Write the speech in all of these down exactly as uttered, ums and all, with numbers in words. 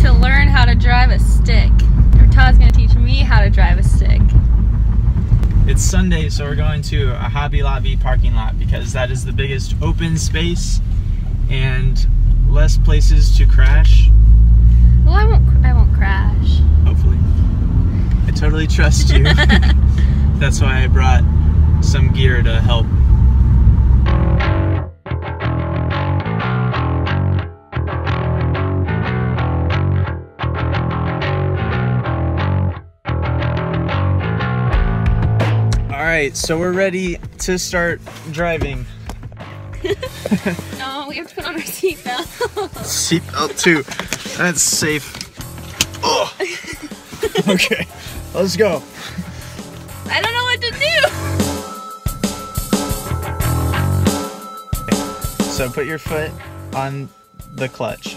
to learn how to drive a stick. Or Todd's gonna teach me how to drive a stick. It's Sunday, so we're going to a Hobby Lobby parking lot because that is the biggest open space and less places to crash. Well, I won't, I won't crash. Hopefully. I totally trust you. That's why I brought some gear to help. Alright, so we're ready to start driving. No, we have to put on our seatbelt. Seatbelt too. That's safe. Oh. Okay, let's go. I don't know what to do. So put your foot on the clutch.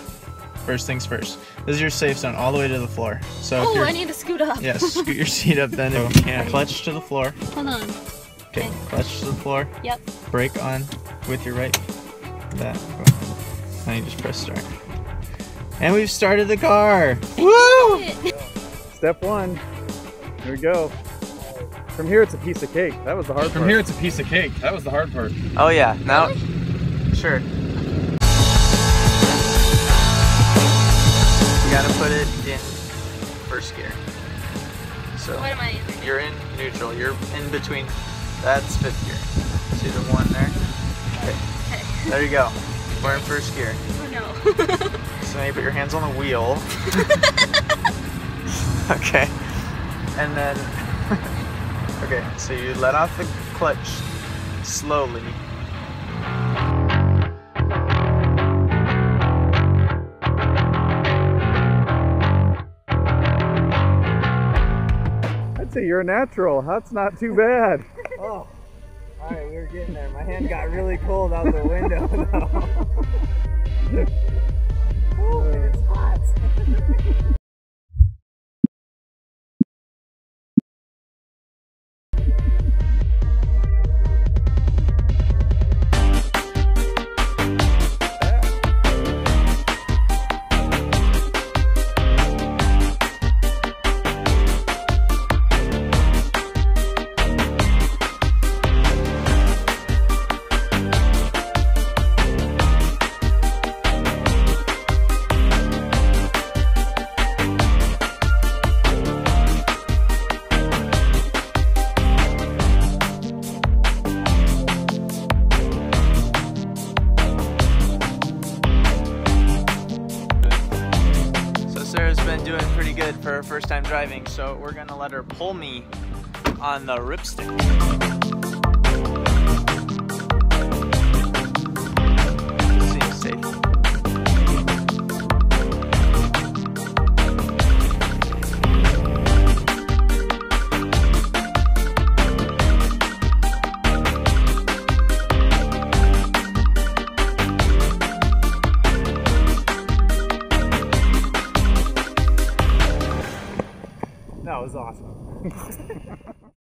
First things first. This is your safe zone all the way to the floor. So oh, I need to scoot up. Yes, yeah, scoot your seat up then if you can. Clutch to the floor. Hold on. Okay, clutch to the floor. Yep. Brake on with your right. That. Now you just press start. And we've started the car. Woo! Step one. Here we go. From here it's a piece of cake. That was the hard part. From here it's a piece of cake. That was the hard part. Oh yeah. Now, sure. Gotta put it in first gear. So what am I in? You're in neutral. You're in between. That's fifth gear. See the one there? Okay. There you go. We're in first gear. Oh no. So now you put your hands on the wheel. Okay. And then okay, so you let off the clutch slowly. You're a natural. That's not too bad. Oh, all right, we were getting there. My hand got really cold out the window, though. Oh, it's hot. Sarah's been doing pretty good for her first time driving, so we're gonna let her pull me on the ripstick. Seems safe.